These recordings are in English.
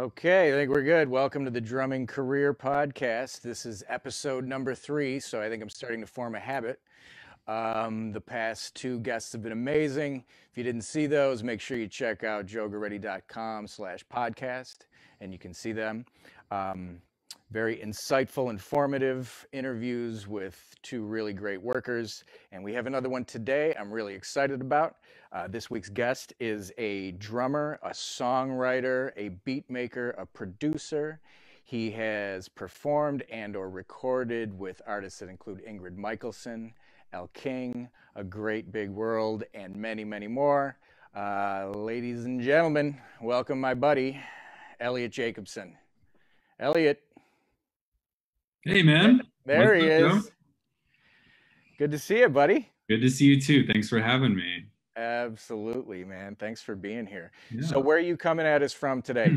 Okay, I think we're good. Welcome to the Drumming Career Podcast. This is episode number 3, so I think I'm starting to form a habit. The past 2 guests have been amazing. If you didn't see those, make sure you check out joegoretti.com/podcast, and you can see them. Very insightful, informative interviews with 2 really great workers. And we have another one today I'm really excited about. This week's guest is a drummer, a songwriter, a beat maker, a producer. He has performed and or recorded with artists that include Ingrid Michaelson, Elle King, A Great Big World, and many, many more. Ladies and gentlemen, welcome my buddy, Elliot Jacobson. Elliot. Hey, man. There he is. Good to see you, buddy. Good to see you, too. Thanks for having me. Absolutely, man. Thanks for being here. Yeah. So where are you coming at us from today?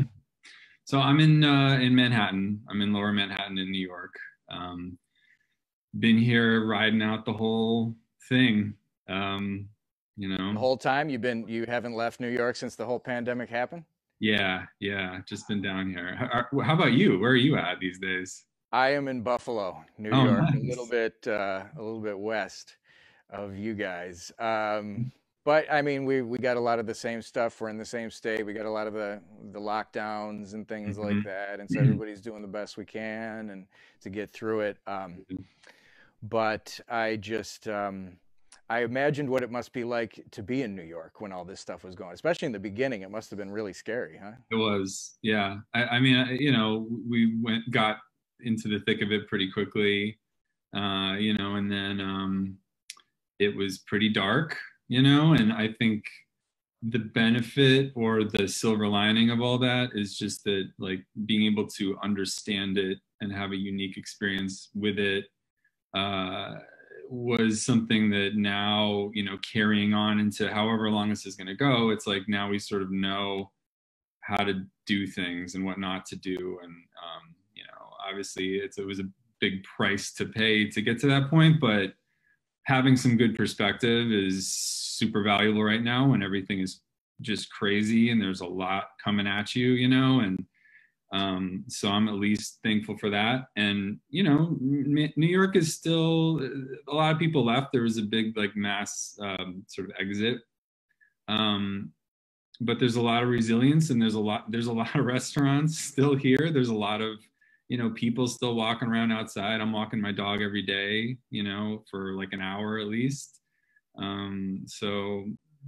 So I'm in Manhattan. I'm in Lower Manhattan in New York. Been here riding out the whole thing. You know, the whole time you've been, you haven't left New York since the whole pandemic happened? Yeah. Just been down here. How about you? Where are you at these days? I am in Buffalo, New York, nice. a little bit west of you guys. But I mean, we got a lot of the same stuff. We're in the same state. We got a lot of the lockdowns and things like that. And so everybody's doing the best we can and to get through it. But I just, I imagined what it must be like to be in New York when all this stuff was going, especially in the beginning. It must've been really scary, huh? It was. Yeah. I mean, you know, we got into the thick of it pretty quickly, you know, and then it was pretty dark, you know, and I think the benefit or the silver lining of all that is just that, like, being able to understand it and have a unique experience with it was something that now, you know, carrying on into however long this is going to go, it's like now we sort of know how to do things and what not to do. And you know, obviously it was a big price to pay to get to that point, but having some good perspective is super valuable right now when everything is just crazy and there's a lot coming at you, you know, and so I'm at least thankful for that. And, you know, New York is still, a lot of people left. There was a big, like, mass sort of exit. But there's a lot of resilience and there's a lot of restaurants still here. There's a lot of, you know, people still walking around outside. I'm walking my dog every day, you know, for like an hour at least. So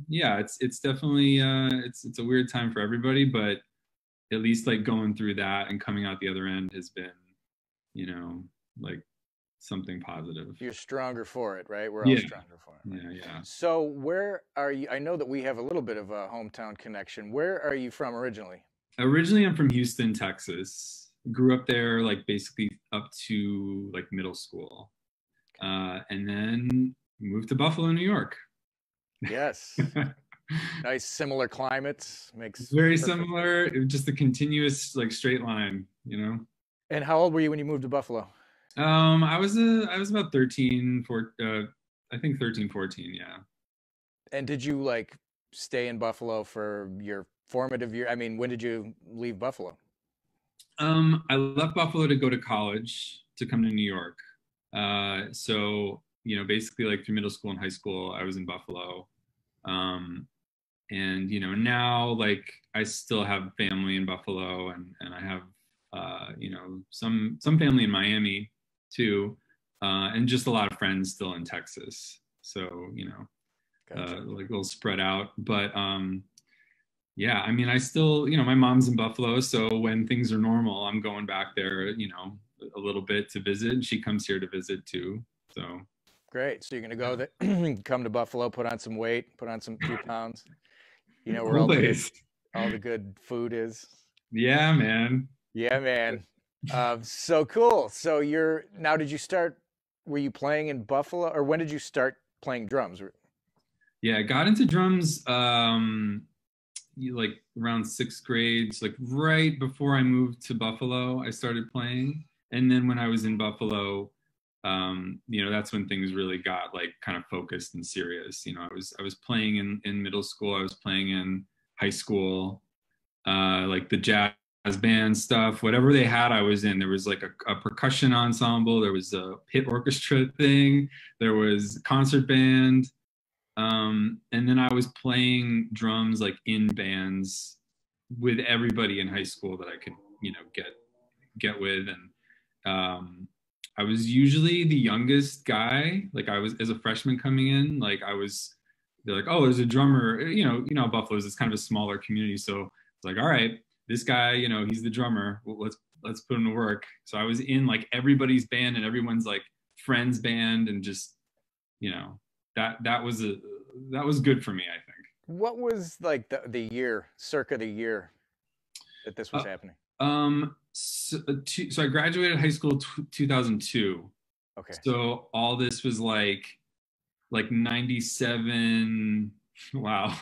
yeah, it's definitely, it's a weird time for everybody, but at least, like, going through that and coming out the other end has been, you know, like, something positive. You're stronger for it, right? We're all stronger for it. Right? Yeah. So where are you? I know that we have a little bit of a hometown connection. Where are you from originally? Originally, I'm from Houston, Texas. Grew up there, like, basically up to, like, middle school, and then moved to Buffalo, New York. Yes. Nice, similar climates. Makes very similar. Just a continuous, like, straight line, you know. And how old were you when you moved to Buffalo? I was about 13, 14, yeah. And did you, like, stay in Buffalo for your formative year? I mean, when did you leave Buffalo? I left Buffalo to go to college, to come to New York. So, you know, basically, like, through middle school and high school, I was in Buffalo. And, you know, now, like, I still have family in Buffalo, and I have, you know, some family in Miami too. And just a lot of friends still in Texas. So, you know, gotcha. Like, a little spread out, but, yeah, I mean, I still, you know, my mom's in Buffalo, so when things are normal, I'm going back there, you know, a little bit to visit. She comes here to visit too, so. Great, so you're gonna go, come to Buffalo, put on some weight, put on some few pounds. You know where all the good food is. Yeah, man. Yeah, man. So cool. So you're, now did you start, were you playing in Buffalo, or when did you start playing drums? Yeah, I got into drums, like, around 6th grade, so, like, right before I moved to Buffalo, I started playing. And then when I was in Buffalo, you know, that's when things really got, like, kind of focused and serious. You know, I was playing in middle school, I was playing in high school, like the jazz band stuff, whatever they had, I was in. There was like a percussion ensemble, there was a pit orchestra thing, there was concert band, and then I was playing drums like in bands with everybody in high school that I could, you know, get with. And I was usually the youngest guy. Like I was, as a freshman coming in, like I was, they're like, oh, there's a drummer, you know, Buffalo's, it's kind of a smaller community. So it's like, all right, this guy, you know, he's the drummer. Well, let's put him to work. So I was in like everybody's band and everyone's like friend's band, and just, you know, that was good for me, I think. What was like the year that this was happening? So I graduated high school 2002. Okay. So all this was like 97. Wow.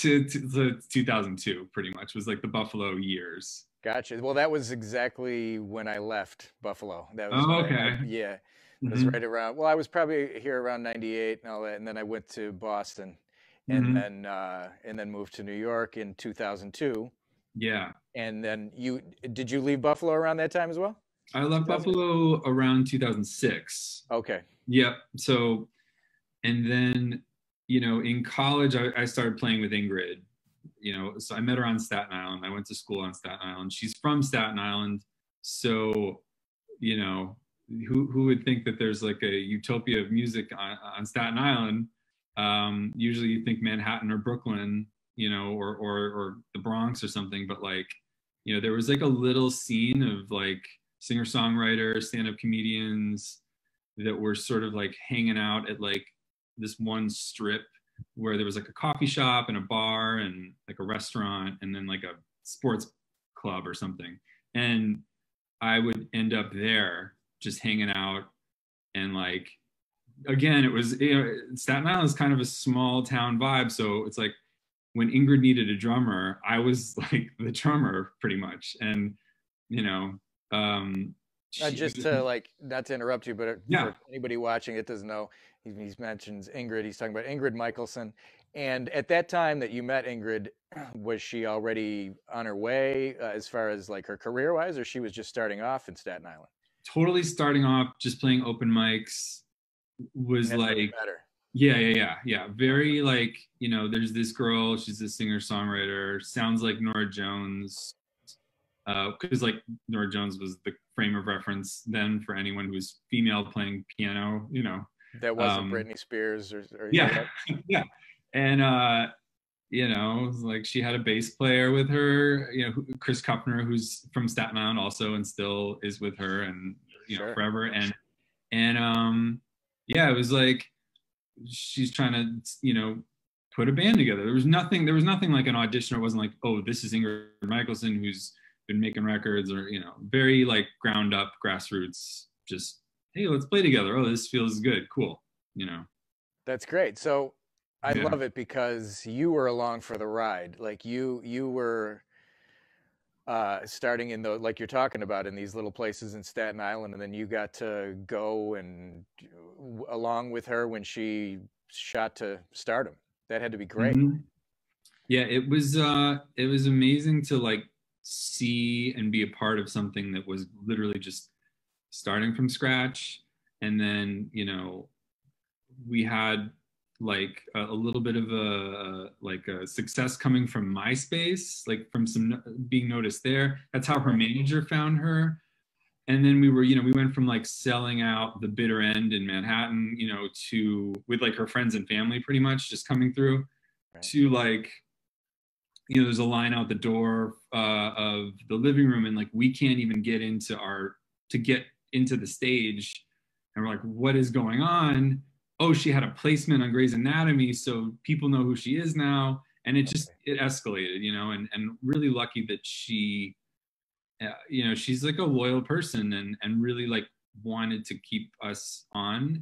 To 2002 pretty much was like the Buffalo years. Gotcha. Well, that was exactly when I left Buffalo. That was yeah. It was right around, well, I was probably here around 98 and all that, and then I went to Boston, and then moved to New York in 2002. Yeah. And then did you leave Buffalo around that time as well? I left Buffalo around 2006. Okay. Yep. So, and then, you know, in college, I started playing with Ingrid, you know, so I met her on Staten Island. I went to school on Staten Island. She's from Staten Island. So, you know, who would think that there's like a utopia of music on Staten Island? Usually you think Manhattan or Brooklyn, you know, or the Bronx or something, but like, you know, there was like a little scene of like singer-songwriters, stand-up comedians that were sort of like hanging out at like this one strip where there was like a coffee shop and a bar and like a restaurant and then like a sports club or something. And I would end up there just hanging out, and like, again, it was, you know, Staten Island is kind of a small town vibe. So it's like when Ingrid needed a drummer, I was like the drummer pretty much. And, you know, just to like, not to interrupt you, but yeah, for anybody watching it doesn't know, he mentions Ingrid, he's talking about Ingrid Michaelson. And at that time that you met Ingrid, was she already on her way as far as like her career wise, or she was just starting off in Staten Island? Totally starting off, just playing open mics. Was that's like, yeah, very like, you know, there's this girl, she's a singer-songwriter, sounds like Norah Jones, because like Norah Jones was the frame of reference then for anyone who was female playing piano, you know. That wasn't Britney Spears or yeah, yeah. And you know, like she had a bass player with her, you know, Chris Kupner, who's from Staten Island also and still is with her, and you know, forever. And yeah, it was like she's trying to, you know, put a band together. There was nothing like an audition. It wasn't like, oh, this is Ingrid Michaelson who's been making records, or, you know, very like ground up grassroots, just, hey, let's play together. Oh, this feels good. Cool. You know, that's great. So I love it because you were along for the ride. Like you were starting in the, like you're talking about, in these little places in Staten Island, and then you got to go and along with her when she shot to stardom. That had to be great. Yeah, it was amazing to like see and be a part of something that was literally just starting from scratch. And then, you know, we had like a little bit of a success coming from MySpace, like from some being noticed there. That's how her manager found her. And then we were, you know, we went from like selling out the bitter end in Manhattan, you know, to with like her friends and family pretty much just coming through, to like, you know, there's a line out the door of the living room, and like we can't even get into to get into the stage, and we're like, what is going on? Oh, she had a placement on Grey's Anatomy, so people know who she is now. And it just, it escalated, you know, and really lucky that she, you know, she's like a loyal person and really like wanted to keep us on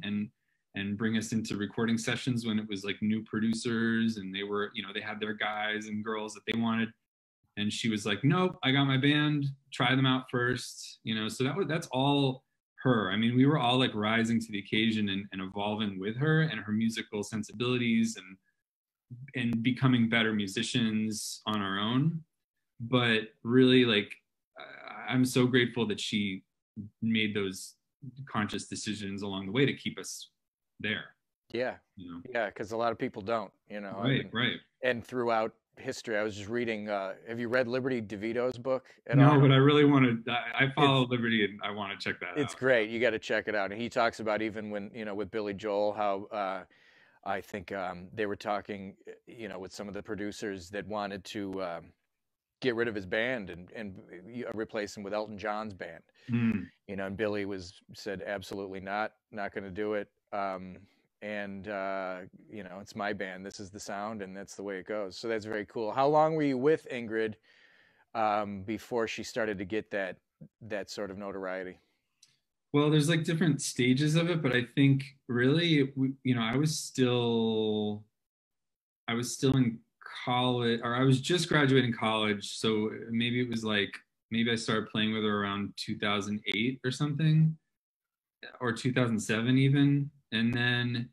and bring us into recording sessions when it was like new producers, and they were, you know, they had their guys and girls that they wanted. And she was like, nope, I got my band, try them out first, you know, so that's all her. I mean, we were all like rising to the occasion and evolving with her and her musical sensibilities and becoming better musicians on our own. But really, like, I'm so grateful that she made those conscious decisions along the way to keep us there. Yeah. You know? Yeah. Cause a lot of people don't, you know, right. Right. And throughout history, I was just reading, have you read Liberty DeVito's book at all? No, but I really want to, I follow Liberty and I want to check that out. It's great. You got to check it out. And he talks about even when, you know, with Billy Joel, how, I think, they were talking, you know, with some of the producers that wanted to, get rid of his band and replace him with Elton John's band, you know, and Billy said, absolutely not, not going to do it. You know, it's my band, this is the sound, and that's the way it goes. So that's very cool. How long were you with Ingrid before she started to get that sort of notoriety? Well, there's like different stages of it, but I think really, you know, I was still in college, or I was just graduating college. So maybe it was like, maybe I started playing with her around 2008 or something, or 2007 even. And then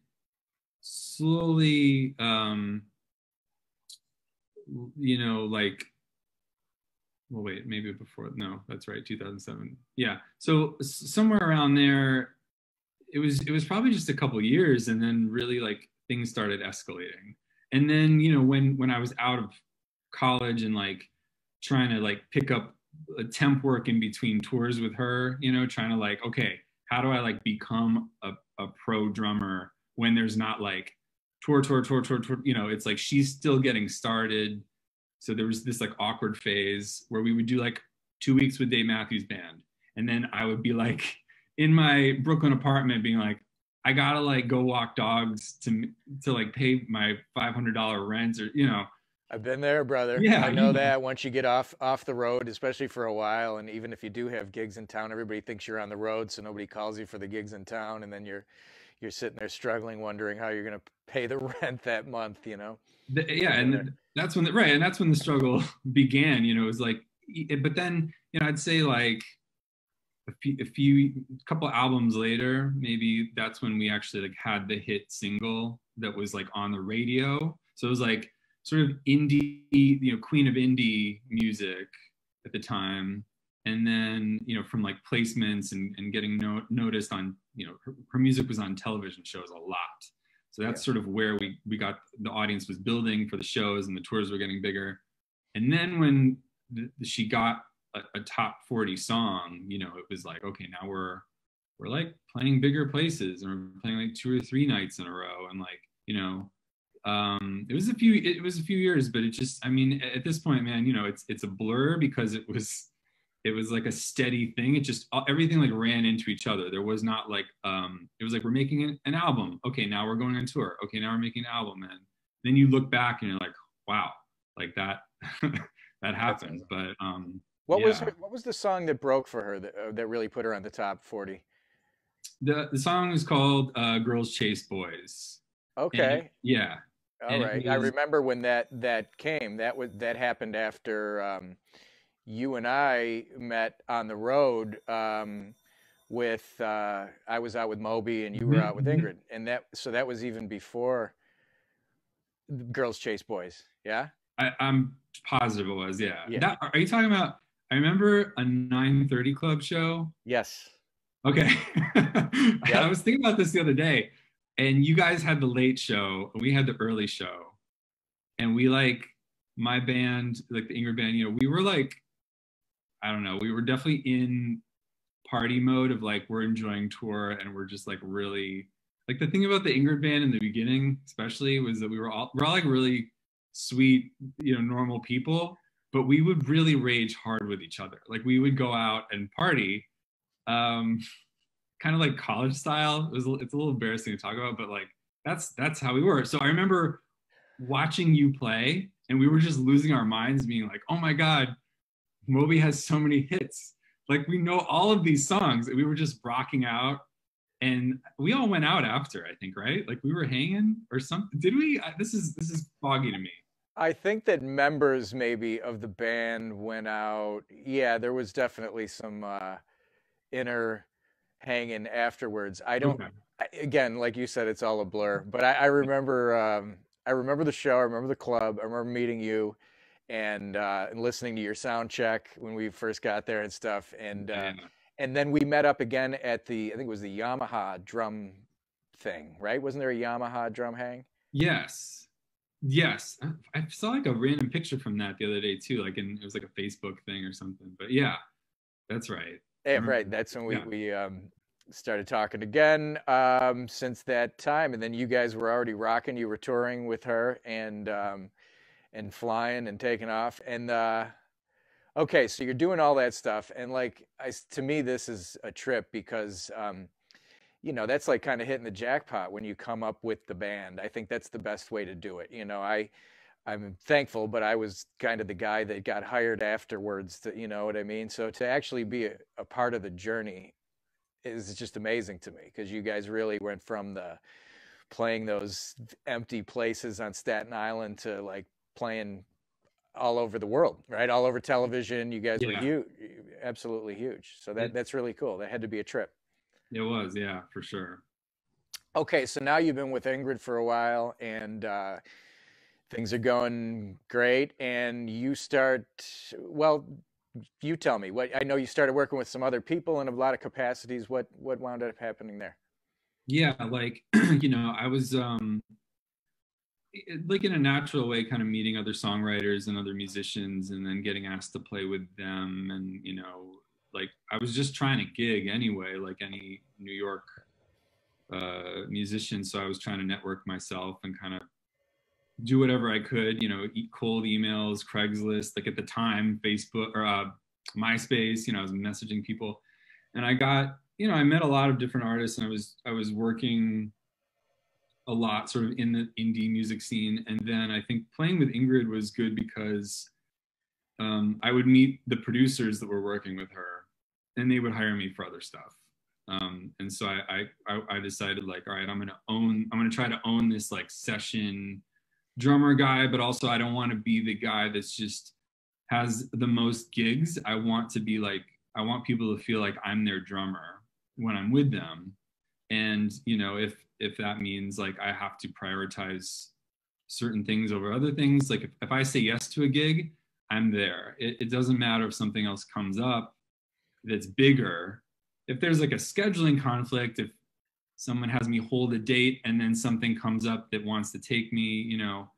slowly, you know, like, well, wait, maybe before, no, that's right, 2007. Yeah, so somewhere around there, it was probably just a couple years, and then really like things started escalating. And then, you know, when I was out of college and like trying to like pick up temp work in between tours with her, you know, trying to like, okay, how do I like become a pro drummer when there's not like tour, you know, it's like she's still getting started. So there was this like awkward phase where we would do like 2 weeks with Dave Matthews Band. And then I would be like in my Brooklyn apartment being like, I gotta like go walk dogs to like pay my $500 rent, or, you know. I've been there, brother. Yeah, I know that once you get off the road, especially for a while, and even if you do have gigs in town, everybody thinks you're on the road, so nobody calls you for the gigs in town, and then you're sitting there struggling, wondering how you're going to pay the rent that month, you know? Yeah, and that's when the struggle began, you know. It was like, but then, you know, I'd say like a couple albums later, maybe that's when we actually like had the hit single that was like on the radio. So it was like sort of indie, you know, queen of indie music at the time. And then, you know, from like placements and getting noticed on, you know, her music was on television shows a lot. So that's sort of where we got, the audience was building for the shows and the tours were getting bigger. And then when she got a top 40 song, you know, it was like, okay, now we're like playing bigger places, and we're playing like 2 or 3 nights in a row. And like, you know, it was a few years, but it just, I mean, at this point, man, you know, it's a blur because it was like a steady thing. It just, everything like ran into each other. There was not like, it was like, we're making an album. Okay, now we're going on tour. Okay, now we're making an album. And then you look back and you're like, wow, like that, that happens. But, what was the song that broke for her that really put her on the top 40? The song is called, Girls Chase Boys. Okay. And, yeah. All and right. I remember when that came. That happened after you and I met on the road with I was out with Moby and you were out with Ingrid, and that was even before Girls Chase Boys. Yeah. I'm positive it was. Yeah. That, are you talking about? I remember a 9:30 club show. Yes. Okay. Yep. I was thinking about this the other day. And you guys had the late show, and we had the early show. And we like, my band, like the Ingrid band, you know, we were like, I don't know, we were definitely in party mode of like, we're enjoying tour, and we're just like really, like the thing about the Ingrid band in the beginning, especially, was that we're all like really sweet, you know, normal people, but we would really rage hard with each other. Like we would go out and party. Kind of like college style. It's a little embarrassing to talk about, but like that's how we were. So I remember watching you play, and we were just losing our minds, being like, oh my God, Moby has so many hits. Like we know all of these songs, and we were just rocking out. And we all went out after, I think, right? Like we were hanging or something. Did we? This is foggy to me. I think that members maybe of the band went out. Yeah, there was definitely some inner hanging afterwards. I don't, again, like you said, it's all a blur, but I remember the show, I remember the club, I remember meeting you, and listening to your sound check when we first got there and stuff. And then we met up again at the, I think it was the Yamaha drum thing, right? Wasn't there a Yamaha drum hang? Yes. Yes. I saw like a random picture from that the other day too. Like in, it was like a Facebook thing or something, but yeah, that's right. Yeah, right. That's when we started talking again since that time. And then you guys were already rocking, you were touring with her and flying and taking off. And okay, so you're doing all that stuff. And like, to me, this is a trip because, you know, that's like kind of hitting the jackpot when you come up with the band. I think that's the best way to do it. You know, I'm thankful, but I was kind of the guy that got hired afterwards, to, you know what I mean? So to actually be a part of the journey is just amazing to me, because you guys really went from the playing those empty places on Staten Island to like playing all over the world, right? All over television. You guys were huge, absolutely huge. So that's really cool. That had to be a trip. It was, yeah, for sure. Okay, so now you've been with Ingrid for a while, and things are going great, and you start, well, you tell me. I know you started working with some other people in a lot of capacities. What wound up happening there? Yeah, like, you know, I was, like in a natural way, kind of meeting other songwriters and other musicians, and then getting asked to play with them, and, you know, like I was just trying to gig anyway, like any New York musician. So I was trying to network myself and kind of do whatever I could, you know, eat cold emails, Craigslist, like at the time, Facebook or MySpace, you know, I was messaging people. And I got, you know, I met a lot of different artists, and I was working a lot sort of in the indie music scene. And then I think playing with Ingrid was good because I would meet the producers that were working with her, and they would hire me for other stuff. And so I decided, like, all right, I'm gonna try to own this like session drummer guy, but also I don't want to be the guy that's just has the most gigs. I want to be like, I want people to feel like I'm their drummer when I'm with them. And, you know, if that means like I have to prioritize certain things over other things, like if I say yes to a gig, I'm there. It doesn't matter if something else comes up that's bigger. If there's like a scheduling conflict, if someone has me hold a date and then something comes up that wants to take me, you know,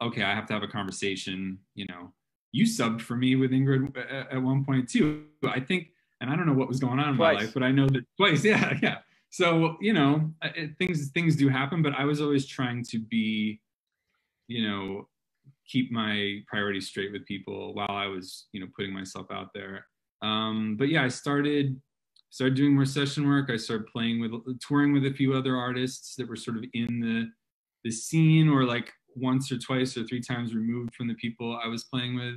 okay, I have to have a conversation. You know, you subbed for me with Ingrid at one point too, I think, and I don't know what was going on in my life, but I know that twice, yeah. So, you know, things do happen, but I was always trying to be, you know, keep my priorities straight with people while I was, you know, putting myself out there. But yeah, I started doing more session work. I started touring with a few other artists that were sort of in the scene, or like once or twice or three times removed from the people I was playing with.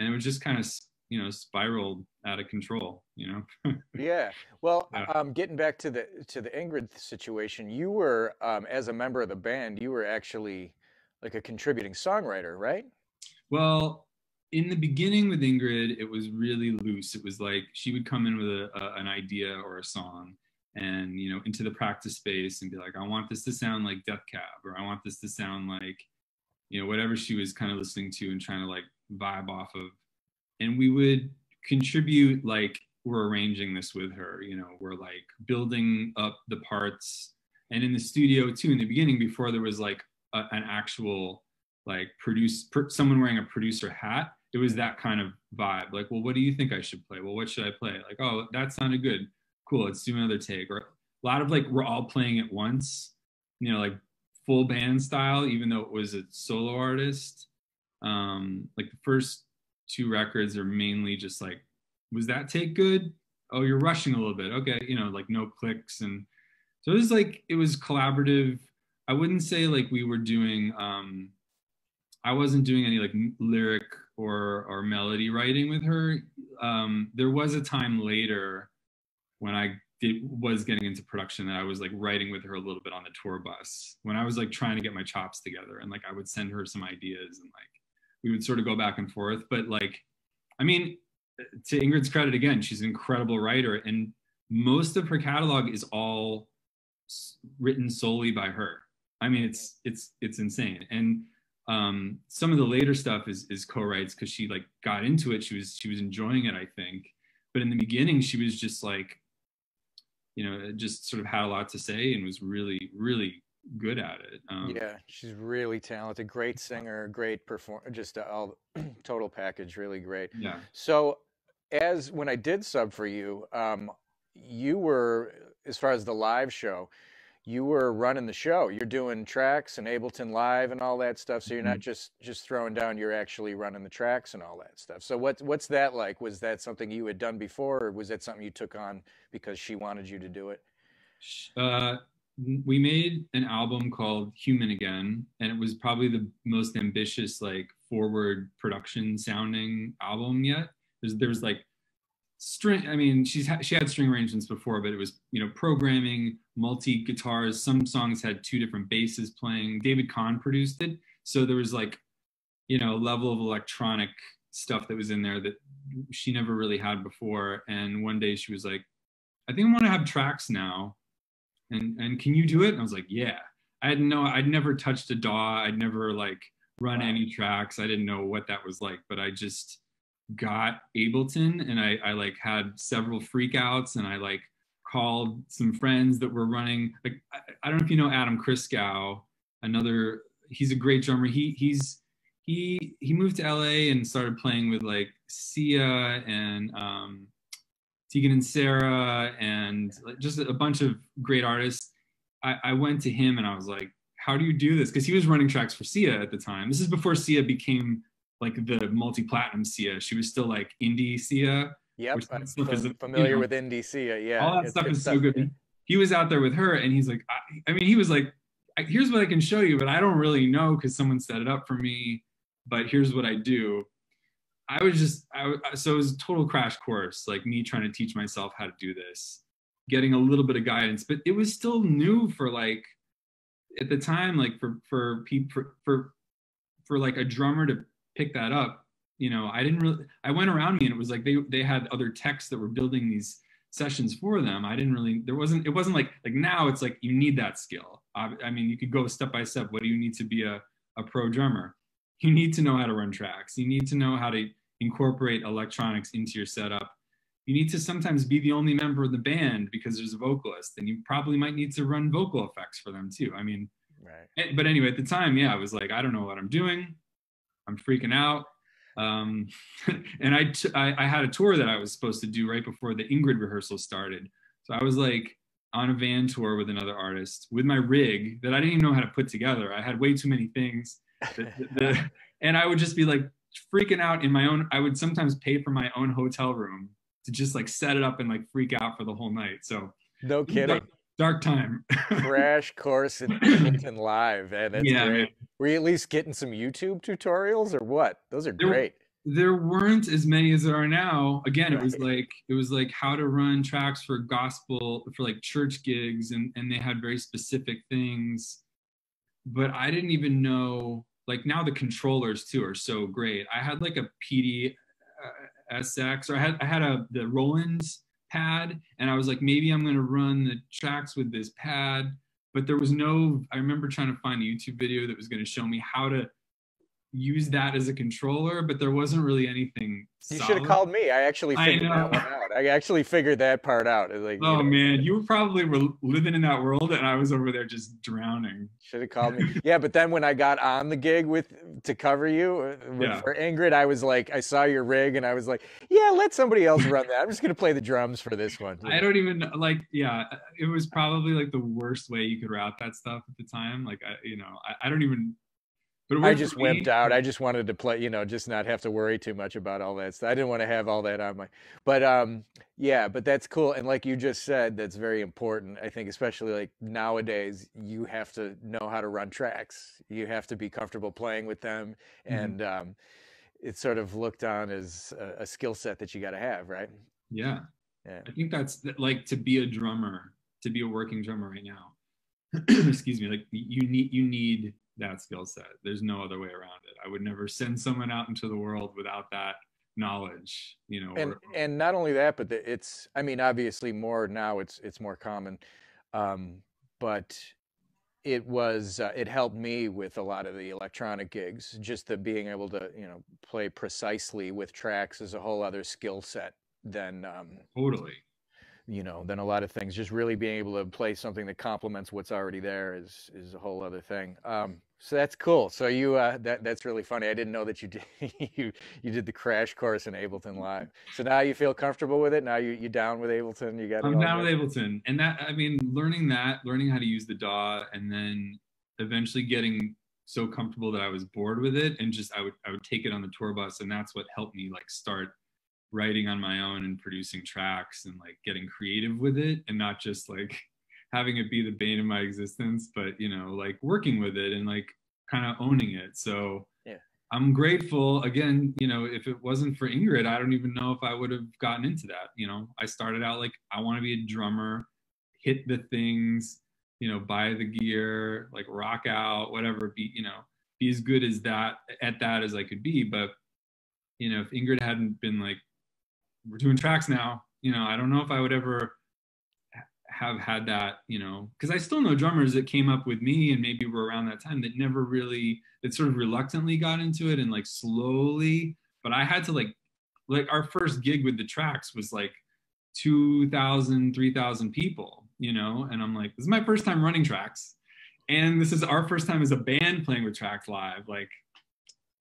And it was just kind of, you know, spiraled out of control, you know? Yeah. Well, getting back to the Ingrid situation, you were, as a member of the band, you were actually like a contributing songwriter, right? Well, in the beginning with Ingrid, it was really loose. It was like she would come in with an idea or a song, and, you know, into the practice space and be like, I want this to sound like Death Cab, or I want this to sound like, you know, whatever she was kind of listening to and trying to like vibe off of. And we would contribute like, we're arranging this with her, you know, we're like building up the parts. And in the studio too, in the beginning, before there was like an actual like someone wearing a producer hat, it was that kind of vibe, like, well, what do you think I should play? Well, what should I play? Like, oh, that sounded good, cool, let's do another take. Or a lot of like, we're all playing at once, you know, like full band style, even though it was a solo artist. Like the first two records are mainly just like, was that take good? Oh, you're rushing a little bit, okay, you know, like no clicks. And so it was like, it was collaborative. I wouldn't say like we were doing, I wasn't doing any like lyric or melody writing with her. There was a time later when I was getting into production that I was like writing with her a little bit on the tour bus, when I was like trying to get my chops together, and like I would send her some ideas, and like we would sort of go back and forth. But like, I mean, to Ingrid's credit again, she's an incredible writer, and most of her catalog is all written solely by her. I mean, it's insane. And Some of the later stuff is co-writes because she like got into it. She was enjoying it, I think. But in the beginning, she was just like, you know, just sort of had a lot to say and was really, really good at it. Yeah, she's really talented, great singer, great performer, just all total package, really great. Yeah. So as when I did sub for you, you were, as far as the live show, you were running the show. You're doing tracks and Ableton Live and all that stuff. So you're not just throwing down, you're actually running the tracks and all that stuff. So what's that like? Was that something you had done before, or was that something you took on because she wanted you to do it? We made an album called Human Again, and it was probably the most ambitious, like, forward production sounding album yet. There was like string, I mean, she had string arrangements before, but it was, you know, programming, multi guitars. Some songs had two different basses playing. David Kahn produced it, so there was like, you know, a level of electronic stuff that was in there that she never really had before. And one day she was like, I think I want to have tracks now, and can you do it? And I was like, yeah. I'd never touched a DAW. I'd never like run any tracks. I didn't know what that was like, but I just got Ableton, and I like had several freakouts, and I like called some friends that were running, like, I don't know if you know Adam Criscow, another, he's a great drummer. He moved to LA and started playing with like Sia and Tegan and Sarah and like, just a bunch of great artists. I went to him and I was like, how do you do this? Because he was running tracks for Sia at the time. This is before Sia became like the multi-platinum Sia. She was still like indie Sia. Yep, I'm familiar, you know, with indie Sia, yeah. All that stuff is so good. Yeah. He was out there with her, and he's like, I mean, he was like, here's what I can show you, but I don't really know because someone set it up for me, but here's what I do. I was just, so it was a total crash course, like me trying to teach myself how to do this, getting a little bit of guidance, but it was still new for like, at the time, like for like a drummer to pick that up, you know, I didn't really, I went around me and it was like, they had other techs that were building these sessions for them. I didn't really, it wasn't like now it's like, you need that skill. I mean, you could go step by step. What do you need to be a pro drummer? You need to know how to run tracks. You need to know how to incorporate electronics into your setup. You need to sometimes be the only member of the band because there's a vocalist, and you probably might need to run vocal effects for them too. I mean, right. But anyway, at the time, yeah, I was like, I don't know what I'm doing. I'm freaking out. And I had a tour that I was supposed to do right before the Ingrid rehearsal started. So I was like on a van tour with another artist with my rig that I didn't even know how to put together. I had way too many things. And I would just be like freaking out in my own, I would sometimes pay for my own hotel room to just like set it up and like freak out for the whole night. So no kidding. Dark time. Crash course in Ableton Live, and it's great. Were you at least getting some YouTube tutorials or what? Those are great. There weren't as many as there are now. Again, right. it was like how to run tracks for gospel, for like church gigs, and they had very specific things. But I didn't even know, like, now the controllers too are so great. I had like a PDSX, or I had the Roland's pad, and I was like, maybe I'm gonna run the tracks with this pad, but there was no, I remember trying to find a YouTube video that was gonna show me how to use that as a controller, but there wasn't really anything solid. You should have called me. I actually figured that one out. I actually figured that part out. Like, oh, you know, man, you probably were living in that world, and I was over there just drowning. Should have called me. Yeah, but then when I got on the gig to cover you for Ingrid, I was like, I saw your rig, and I was like, yeah, let somebody else run that. I'm just gonna play the drums for this one. I don't even like. Yeah, it was probably like the worst way you could route that stuff at the time. Like, I don't even. But I just wimped out. I just wanted to play, you know, just not have to worry too much about all that stuff. I didn't want to have all that on my, but yeah, but that's cool. And like you just said, that's very important. I think, especially like nowadays, you have to know how to run tracks. You have to be comfortable playing with them. And it's sort of looked on as a skill set that you got to have, right? Yeah. Yeah. I think that's like, to be a drummer, to be a working drummer right now, excuse me, like you need that skill set. There's no other way around it. I would never send someone out into the world without that knowledge, you know. And not only that, but it's, I mean, obviously more now, it's more common, but it was it helped me with a lot of the electronic gigs. Just the being able to, you know, play precisely with tracks is a whole other skill set than totally, you know, than a lot of things. Just really being able to play something that complements what's already there is a whole other thing. So that's cool. So you that's really funny. I didn't know that you did you did the crash course in Ableton Live. So now you feel comfortable with it. Now you down with Ableton. You got. I'm down with Ableton, and that, I mean, learning how to use the DAW, and then eventually getting so comfortable that I was bored with it, and just I would take it on the tour bus, and that's what helped me like start writing on my own and producing tracks and like getting creative with it, and not just like having it be the bane of my existence, but, you know, like working with it and like kind of owning it. So yeah, I'm grateful. Again, you know, if it wasn't for Ingrid, I don't even know if I would have gotten into that. You know, I started out like, I want to be a drummer, hit the things, you know, buy the gear, like rock out, whatever, be, you know, be as good as that at that as I could be. But, you know, if Ingrid hadn't been like, we're doing tracks now, you know, I don't know if I would ever have had that, you know, because I still know drummers that came up with me and maybe were around that time that never really, that sort of reluctantly got into it and like slowly, but I had to like our first gig with the tracks was like 2,000, 3,000 people, you know, and I'm like, this is my first time running tracks. And this is our first time as a band playing with tracks live, like,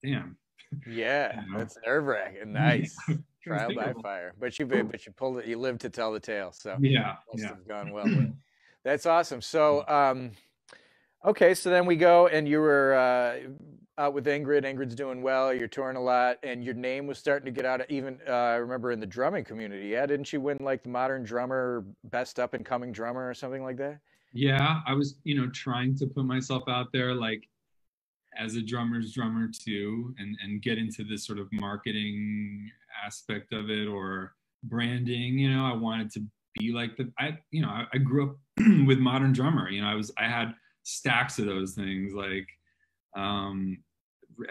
damn. Yeah, you know? That's nerve-wracking. Nice. Trial by fire, but you pulled it. You lived to tell the tale, so yeah, must have gone well. That's awesome. So, okay, so then we go, and you were out with Ingrid. Ingrid's doing well. You're touring a lot, and your name was starting to get out. Even I remember in the drumming community. Yeah, didn't you win like the Modern Drummer, best up and coming drummer, or something like that? Yeah, I was, you know, trying to put myself out there, like, as a drummer's drummer too, and get into this sort of marketing aspect of it or branding. You know, I wanted to be like the, you know, I grew up with Modern Drummer, you know, I had stacks of those things, like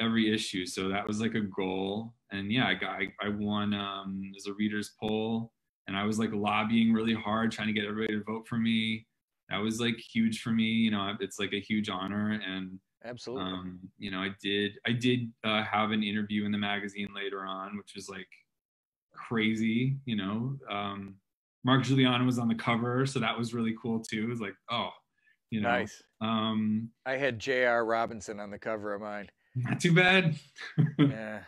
every issue. So that was like a goal. And yeah, I won, there's a reader's poll, and I was like lobbying really hard, trying to get everybody to vote for me. That was like huge for me. You know, it's like a huge honor. And absolutely. You know, I did have an interview in the magazine later on, which was like crazy, you know. Mark Giuliano was on the cover, so that was really cool too. It was like, oh, you know. Nice. I had J.R. Robinson on the cover of mine. Not too bad. Yeah.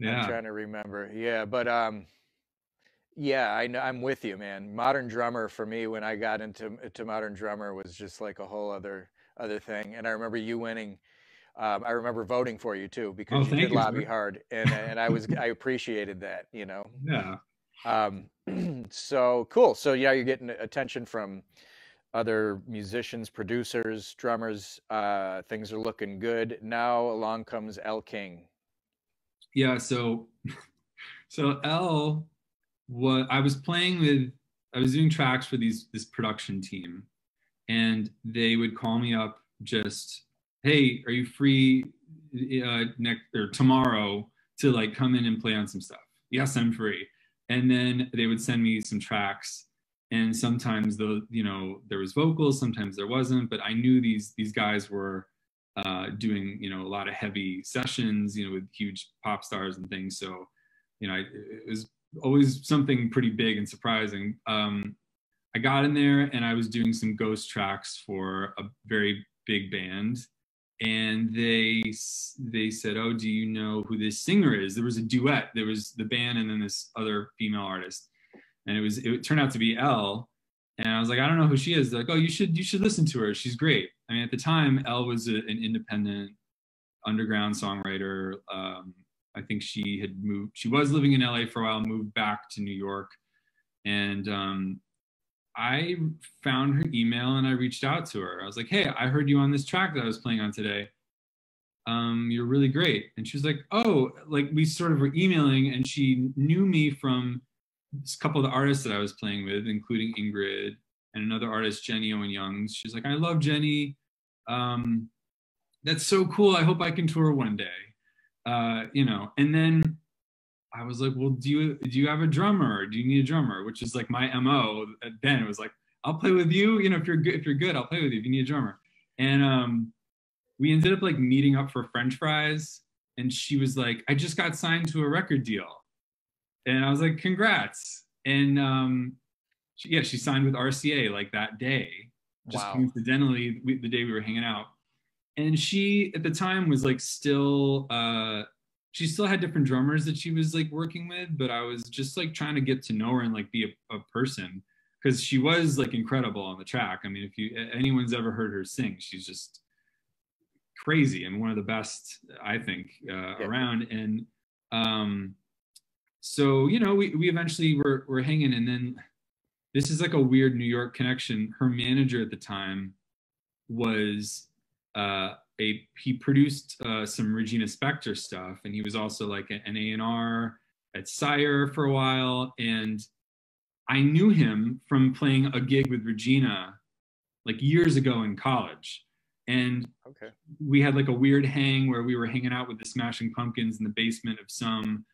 Yeah. I'm trying to remember. Yeah, but yeah, I know, I'm with you, man. Modern Drummer for me, when I got into Modern Drummer, was just like a whole other thing. And I remember you winning. I remember voting for you too, because you did lobby hard, and I appreciated that, you know. Yeah. So cool. So yeah, you're getting attention from other musicians, producers, drummers. Things are looking good. Now along comes Elle King. Yeah. So Elle, I was doing tracks for this production team. And they would call me up, just, hey, are you free next or tomorrow to like come in and play on some stuff? Yes, I'm free. And then they would send me some tracks. And sometimes you know, there was vocals, sometimes there wasn't. But I knew these guys were doing, you know, a lot of heavy sessions, you know, with huge pop stars and things. So, you know, it was always something pretty big and surprising. I got in there and I was doing some ghost tracks for a very big band, and they said, oh, do you know who this singer is? There was a duet. There was the band and then this other female artist, and it turned out to be Elle. And I was like, I don't know who she is. They're like, oh, you should listen to her. She's great. I mean, at the time, Elle was an independent underground songwriter. I think she had moved. She was living in LA for a while, moved back to New York, and I found her email and I reached out to her. I was like, hey, I heard you on this track that I was playing on today. You're really great. And she was like, oh, like we sort of were emailing, and she knew me from a couple of the artists that I was playing with, including Ingrid and another artist, Jenny Owen Youngs. She's like, I love Jenny. That's so cool. I hope I can tour one day. You know, and then I was like, well, do you have a drummer? Do you need a drummer? Which is like my MO. Then it was like, I'll play with you. You know, if you're good, I'll play with you if you need a drummer. And we ended up like meeting up for French fries. And she was like, I just got signed to a record deal. And I was like, congrats. And she signed with RCA like that day. Just wow. Coincidentally, the day we were hanging out. And she at the time was like still, she still had different drummers that she was like working with, but I was just like trying to get to know her and like be a person, because she was like incredible on the track. I mean, if anyone's ever heard her sing, she's just crazy and one of the best, I think, around. And so, you know, we eventually were hanging, and then this is like a weird New York connection. Her manager at the time was, he produced some Regina Spektor stuff, and he was also like an A&R at Sire for a while. And I knew him from playing a gig with Regina like years ago in college. And we had like a weird hang where we were hanging out with the Smashing Pumpkins in the basement of some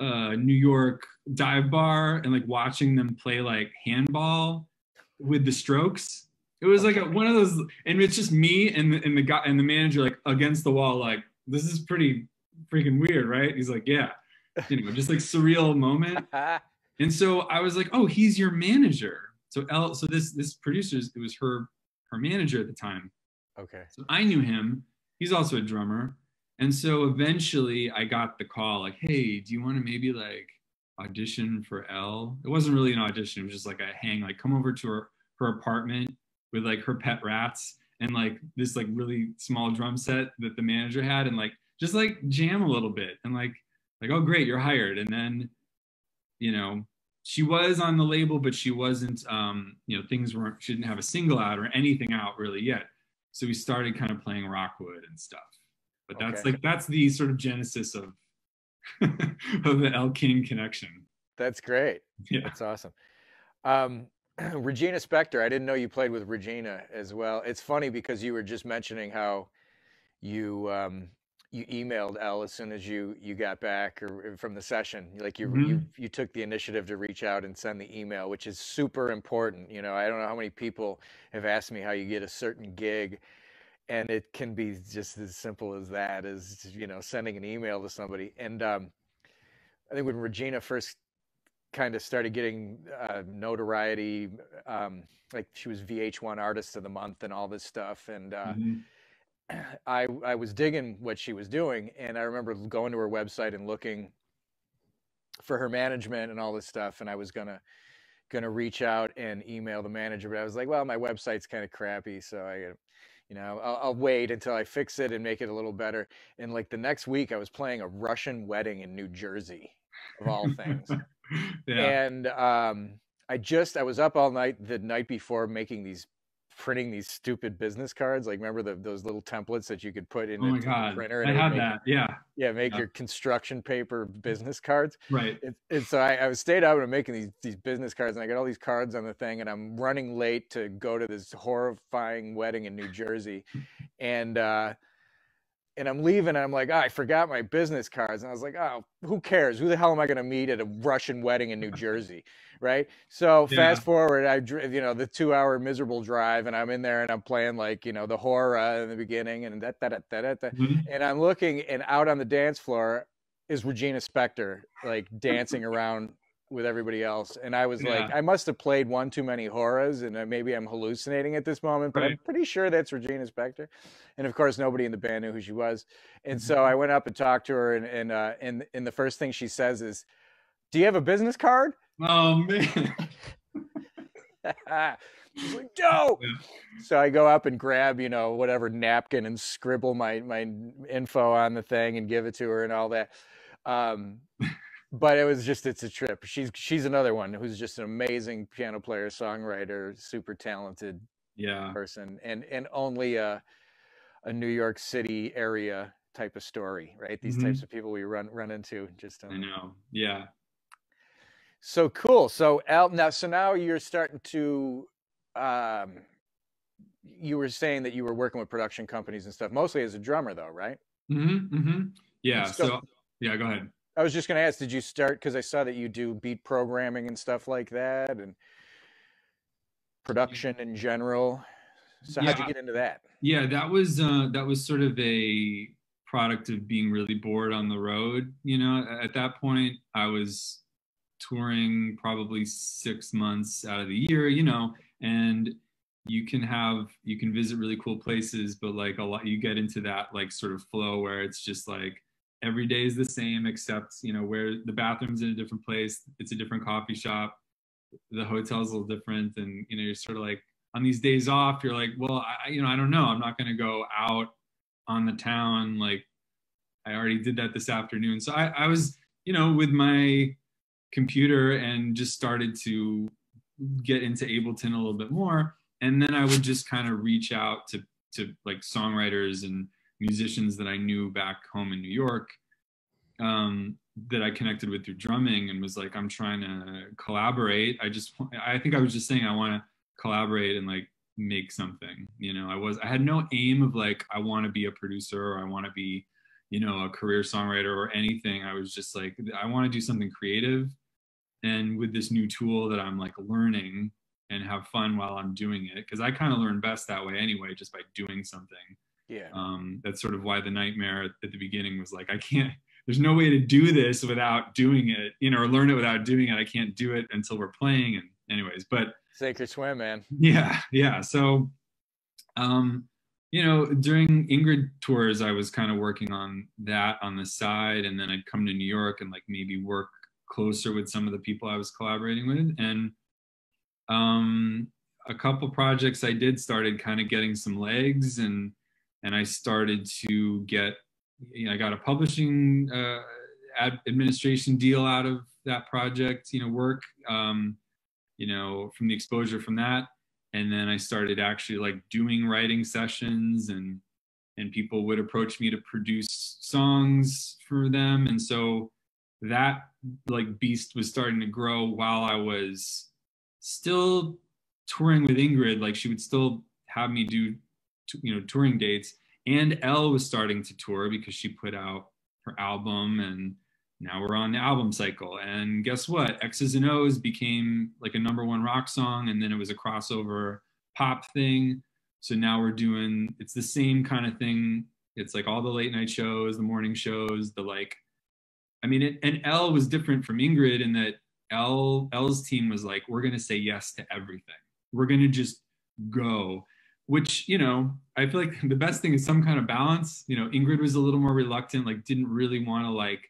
New York dive bar and like watching them play like handball with the Strokes. It was like one of those, and it's just me and the guy and the manager like against the wall, like, this is pretty freaking weird, right? He's like, yeah, you know, just like surreal moment. And so I was like, oh, he's your manager. So this producer, it was her manager at the time. Okay. So I knew him. He's also a drummer. And so eventually I got the call like, hey, do you want to maybe like audition for Elle? It wasn't really an audition. It was just like a hang, like come over to her apartment with like her pet rats and like this like really small drum set that the manager had, and like just like jam a little bit, and like oh great, you're hired. And then, you know, she was on the label, but she wasn't you know, she didn't have a single out or anything out really yet. So we started kind of playing Rockwood and stuff, but that's like that's the sort of genesis of of the Elle King connection. That's great. Yeah, that's awesome. Regina Spektor, I didn't know you played with Regina as well. It's funny because you were just mentioning how you you emailed Elle as soon as you got back or from the session. Like you took the initiative to reach out and send the email, which is super important. You know, I don't know how many people have asked me how you get a certain gig, and it can be just as simple as that, as, you know, sending an email to somebody. And I think when Regina first kind of started getting notoriety, like she was VH1 Artist of the Month and all this stuff, and I was digging what she was doing, and I remember going to her website and looking for her management and all this stuff, and I was gonna reach out and email the manager, but I was like, well, my website's kind of crappy, so I, you know, I'll wait until I fix it and make it a little better. And like the next week I was playing a Russian wedding in New Jersey, of all things. Yeah. And I was up all night the night before printing these stupid business cards. Like, remember those little templates that you could put in the printer? And I had that. Make your construction paper business cards. Right. And so I stayed up and I'm making these business cards, and I got all these cards on the thing, and I'm running late to go to this horrifying wedding in New Jersey. And I'm leaving, and I'm like, oh, I forgot my business cards. And I was like, oh, who cares? Who the hell am I going to meet at a Russian wedding in New Jersey, right? So fast forward, you know, the 2-hour miserable drive, and I'm in there, and I'm playing, like, you know, the horror in the beginning, and that. And I'm looking, and out on the dance floor is Regina Spektor, like, dancing around with everybody else. And I was like, I must have played one too many horrors, and maybe I'm hallucinating at this moment, but I'm pretty sure that's Regina Spektor. And of course, nobody in the band knew who she was. And so I went up and talked to her, and the first thing she says is, do you have a business card? Oh, man. She's like, no. So I go up and grab, you know, whatever napkin and scribble my info on the thing and give it to her and all that. But it's a trip. She's another one who's just an amazing piano player, songwriter, super talented person, and only a New York City area type of story, right? These types of people we run into. Just I know, yeah. So cool. So Elle, now you're starting to. You were saying that you were working with production companies and stuff, mostly as a drummer, though, right? Yeah. So go ahead. I was just going to ask, did you start, because I saw that you do beat programming and stuff like that, and production in general. So how'd you get into that? Yeah, that was sort of a product of being really bored on the road. You know, at that point I was touring probably 6 months out of the year, you know, and you can visit really cool places, but like a lot, you get into that like sort of flow where it's just like every day is the same, except, you know, where the bathroom's in a different place, it's a different coffee shop, the hotel's a little different. And, you know, you're sort of like, on these days off, you're like, well, I don't know, I'm not going to go out on the town. Like I already did that this afternoon. So I was, you know, with my computer and just started to get into Ableton a little bit more. And then I would just kind of reach out to like songwriters and musicians that I knew back home in New York, that I connected with through drumming, and was like, I'm trying to collaborate. I think I was just saying, I want to collaborate and like make something, you know. I had no aim of like, I want to be a producer, or I want to be, you know, a career songwriter or anything. I was just like, I want to do something creative, and with this new tool that I'm like learning, and have fun while I'm doing it. Cause I kind of learn best that way anyway, just by doing something. Yeah. That's sort of why the nightmare at the beginning was like, there's no way to do this without doing it, you know, or learn it without doing it. I can't do it until we're playing. And anyways, but sacred swim, man. Yeah. Yeah. So, you know, during Ingrid tours, I was kind of working on that on the side. And then I'd come to New York and like maybe work closer with some of the people I was collaborating with. And, a couple projects I did started kind of getting some legs, and I started to get, you know, I got a publishing administration deal out of that project, you know, work, you know, from the exposure from that. And then I started actually like doing writing sessions, and people would approach me to produce songs for them. And so that like beast was starting to grow while I was still touring with Ingrid. Like she would still have me do, you know, touring dates, and Elle was starting to tour because she put out her album, and now we're on the album cycle. And guess what? X's and O's became like a #1 rock song, and then it was a crossover pop thing. So now we're doing, it's the same kind of thing. It's like all the late night shows, the morning shows, the like, I mean, and Elle was different from Ingrid in that Elle's team was like, we're going to say yes to everything. We're going to just go, which, you know, I feel like the best thing is some kind of balance. You know, Ingrid was a little more reluctant, like didn't really want to like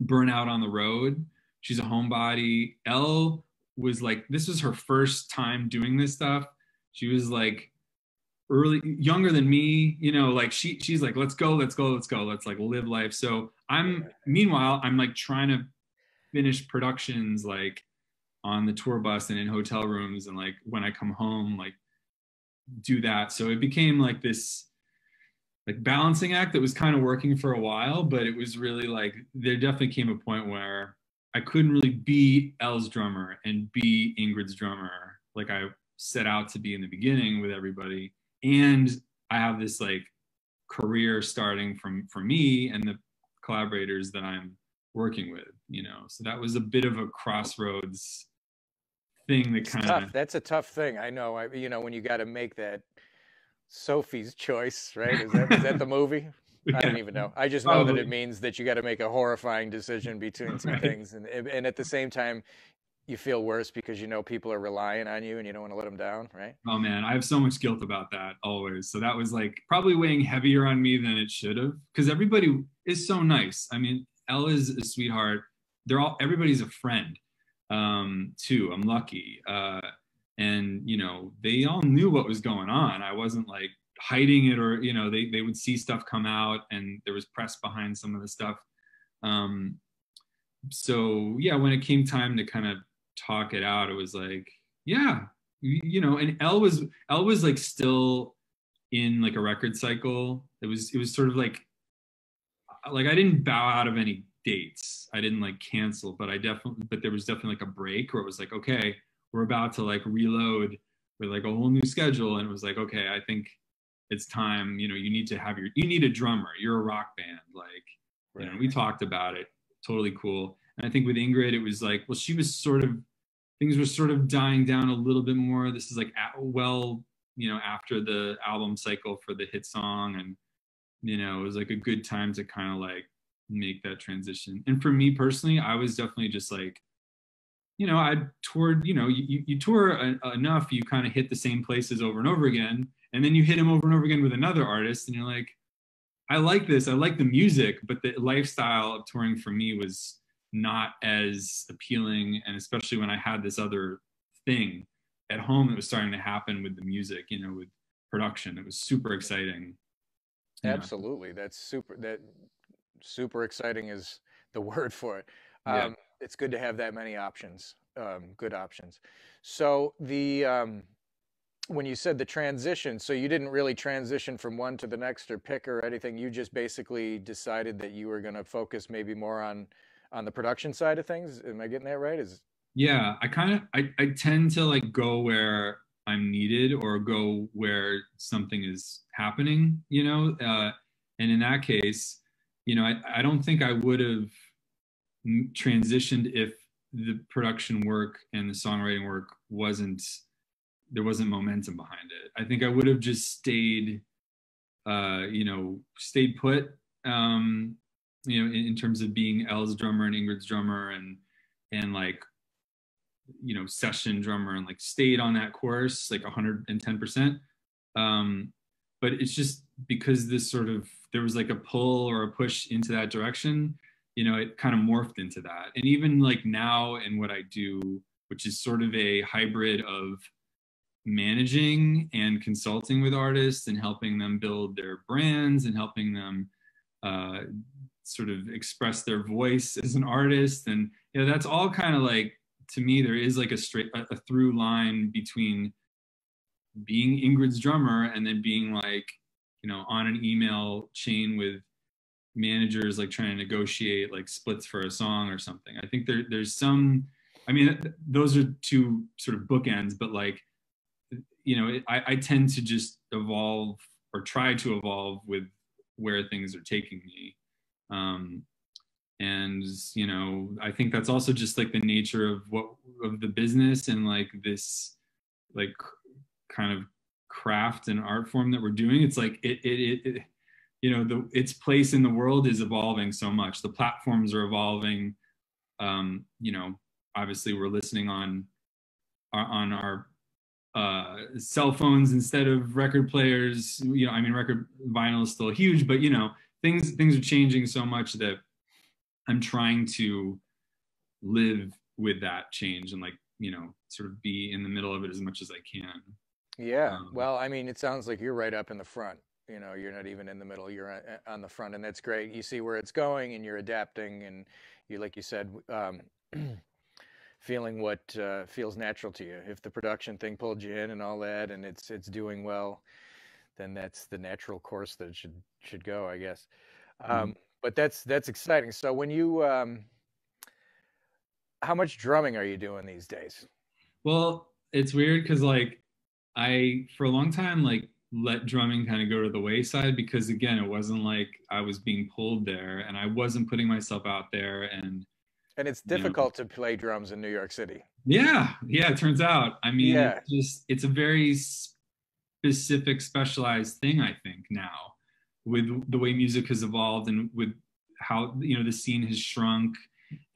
burn out on the road. She's a homebody. Elle was like, this was her first time doing this stuff. She was like younger than me, you know, like she's like, let's go, let's go, let's go. Let's like live life. So meanwhile, I'm like trying to finish productions like on the tour bus and in hotel rooms, and like when I come home, like do that. So it became like this like balancing act that was kind of working for a while, but it was really like, there definitely came a point where I couldn't really be Elle's drummer and be Ingrid's drummer like I set out to be in the beginning with everybody. And I have this like career starting from me and the collaborators that I'm working with, you know. So that was a bit of a crossroads thing that kind of, that's a tough thing. I know. You know, when you got to make that Sophie's Choice, right? Is that the movie? Yeah. I don't even know. I just know that it means that you got to make a horrifying decision between some things. And at the same time, you feel worse because you know people are relying on you and you don't want to let them down, right? Oh man, I have so much guilt about that always. So that was like probably weighing heavier on me than it should have, because everybody is so nice. I mean, Elle is a sweetheart. Everybody's a friend, too. I'm lucky. And, you know, they all knew what was going on. I wasn't like hiding it, or, you know, they would see stuff come out and there was press behind some of the stuff. So yeah, when it came time to kind of talk it out, it was like, yeah, you know, and Elle was like still in like a record cycle. It was sort of like I didn't bow out of any dates. I didn't like cancel, but there was definitely like a break where it was like, okay, we're about to like reload with like a whole new schedule. And it was like, okay, I think it's time, you know, you need a drummer, you're a rock band. Like, right. You know, we talked about it, totally cool. And I think with Ingrid, it was like, well, things were sort of dying down a little bit more. This is like, well, after the album cycle for the hit song, and it was like a good time to kind of like make that transition. And for me personally, I was definitely just like, I toured, you tour enough, you kind of hit the same places over and over again, and then you hit them over and over again with another artist, and you're like, I like this, I like the music, but the lifestyle of touring for me was not as appealing, and especially when I had this other thing at home that was starting to happen with the music, with production. It was super exciting. Absolutely. That's super, super exciting is the word for it. Yeah. It's good to have that many options, good options. So the, when you said the transition, so you didn't really transition from one to the next or pick or anything. You just basically decided that you were going to focus maybe more on the production side of things. Am I getting that right? Yeah, I tend to like go where I'm needed or go where something is happening, and in that case, I don't think I would have transitioned if the production work and the songwriting work there wasn't momentum behind it. I think I would have just stayed, stayed put, in terms of being Elle's drummer and Ingrid's drummer and like, session drummer, and like stayed on that course, like 110%. But it's just because this sort of, there was like a pull or a push into that direction, it kind of morphed into that. And even like now in what I do, which is sort of a hybrid of managing and consulting with artists and helping them build their brands and helping them sort of express their voice as an artist. And, that's all kind of like, to me, there is like a through line between being Ingrid's drummer and then being like, on an email chain with managers, like trying to negotiate like splits for a song or something. I think there's some, I mean, those are two sort of bookends, but like, I tend to just evolve or try to evolve with where things are taking me. And, I think that's also just like the nature of of the business and like this, like kind of craft and art form that we're doing. It's like, its place in the world is evolving so much. The platforms are evolving. Obviously we're listening on our cell phones instead of record players. I mean, vinyl is still huge, but things are changing so much that I'm trying to live with that change and like, sort of be in the middle of it as much as I can. Yeah. Well, I mean, it sounds like you're right up in the front, you're not even in the middle, you're on the front, and that's great. You see where it's going and you're adapting, and you, like you said, feeling what feels natural to you. If the production thing pulled you in and all that, and it's doing well, then that's the natural course that it should go, I guess. But that's exciting. So when you, how much drumming are you doing these days? Well, it's weird because like I, for a long time, like let drumming kind of go to the wayside because again, it wasn't like I was being pulled there and I wasn't putting myself out there. And it's difficult to play drums in New York City. Yeah. Yeah. It turns out, I mean, it's just, it's a very specific, specialized thing, I think now, with the way music has evolved and with how, the scene has shrunk.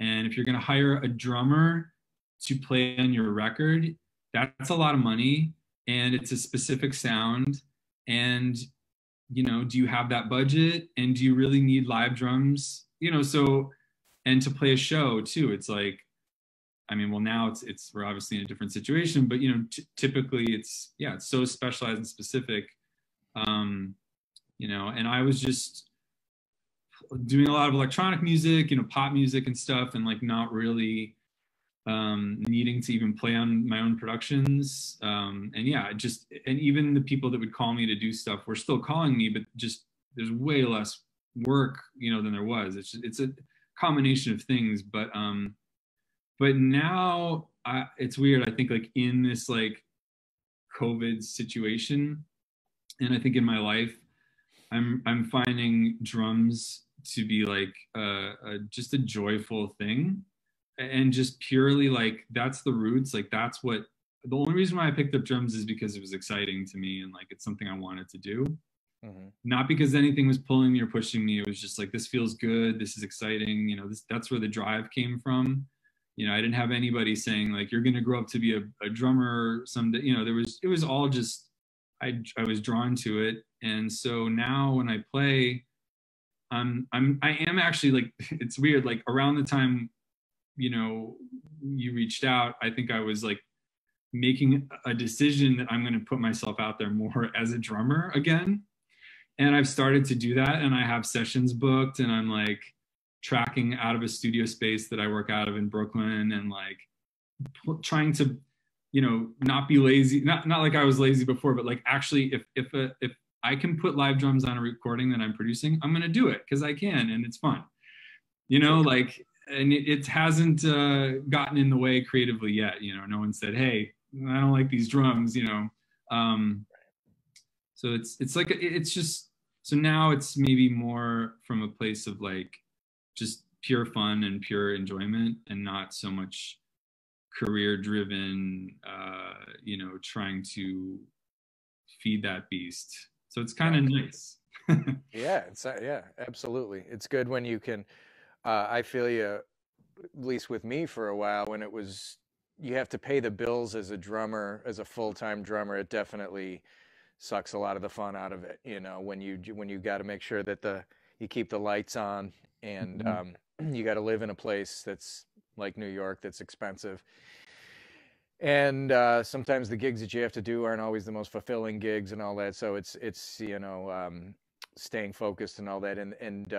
And if you're going to hire a drummer to play on your record, that's a lot of money and it's a specific sound. And, do you have that budget and do you really need live drums? So, and to play a show too, it's like, I mean, well now it's, we're obviously in a different situation, but typically it's, yeah, it's so specialized and specific. And I was just doing a lot of electronic music, pop music and stuff, and like not really needing to even play on my own productions. And yeah, and even the people that would call me to do stuff were still calling me, but just there's way less work, than there was. It's a combination of things, but now it's weird. I think like in this like COVID situation, and I think in my life, I'm finding drums to be like just a joyful thing, and just purely like that's the roots, like that's what the only reason why I picked up drums is because it was exciting to me and like it's something I wanted to do. Mm-hmm. Not because anything was pulling me or pushing me. It was just like, this feels good, this is exciting, you know, this, that's where the drive came from. You know, I didn't have anybody saying like, you're going to grow up to be a drummer someday. You know, there was, it was all just, I was drawn to it. And so now when I play, I am actually like, it's weird, like around the time, you know, you reached out, I think I was like making a decision that I'm going to put myself out there more as a drummer again. And I've started to do that, and I have sessions booked, and I'm like tracking out of a studio space that I work out of in Brooklyn, and like trying to, you know, not be lazy, not like I was lazy before, but like actually if I can put live drums on a recording that I'm producing, I'm going to do it because I can, and it's fun, you know, like, and it hasn't gotten in the way creatively yet. You know, no one said, hey, I don't like these drums, you know? So it's like, it's just, so now it's maybe more from a place of like, just pure fun and pure enjoyment, and not so much career driven, you know, trying to feed that beast. So it's kind of nice. Yeah. Yeah, absolutely. It's good when you can, I feel you, at least with me for a while, when it was, you have to pay the bills as a drummer, as a full-time drummer, it definitely sucks a lot of the fun out of it. You know, when you got to make sure that you keep the lights on, and mm-hmm. You got to live in a place that's like New York, that's expensive. And sometimes the gigs that you have to do aren't always the most fulfilling gigs and all that. So it's, you know, staying focused and all that. And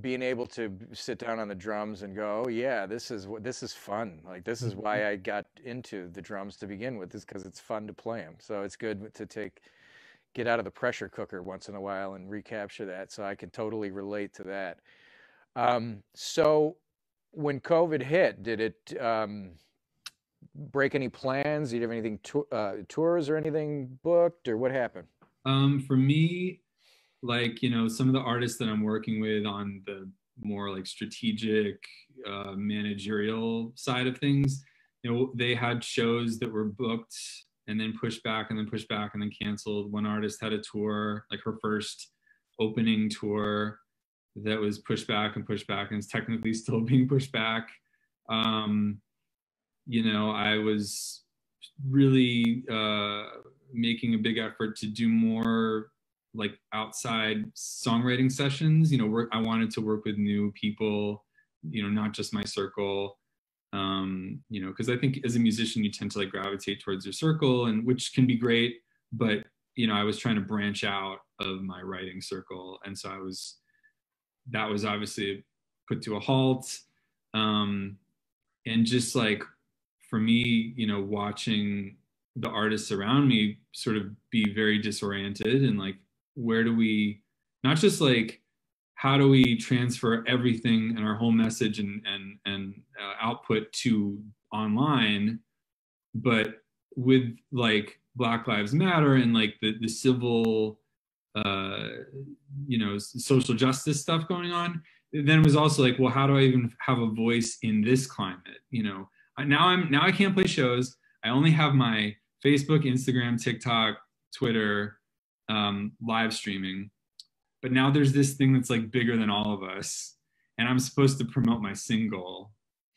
being able to sit down on the drums and go, oh, yeah, this is fun. Like, this is why I got into the drums to begin with, is because it's fun to play them. So it's good to get out of the pressure cooker once in a while and recapture that. So I can totally relate to that. So when COVID hit, did it break any plans? Did you have anything, tours or anything booked, or what happened? For me, like, you know, some of the artists that I'm working with on the more like strategic managerial side of things, you know, they had shows that were booked and then pushed back and then pushed back and then canceled. One artist had a tour, like her first opening tour, that was pushed back and is technically still being pushed back. You know, I was really making a big effort to do more like outside songwriting sessions, you know, I wanted to work with new people, you know, not just my circle, you know, because I think as a musician, you tend to like gravitate towards your circle, and which can be great, but, you know, I was trying to branch out of my writing circle. And so that was obviously put to a halt. And just like, for me, you know, watching the artists around me sort of be very disoriented, and like, where do we, not just like, how do we transfer everything and our whole message and output to online, but with like Black Lives Matter and like the civil, you know, social justice stuff going on, then it was also like, well, how do I even have a voice in this climate? You know, now I can't play shows. I only have my Facebook, Instagram, TikTok, Twitter, live streaming. But now there's this thing that's like bigger than all of us, and I'm supposed to promote my single.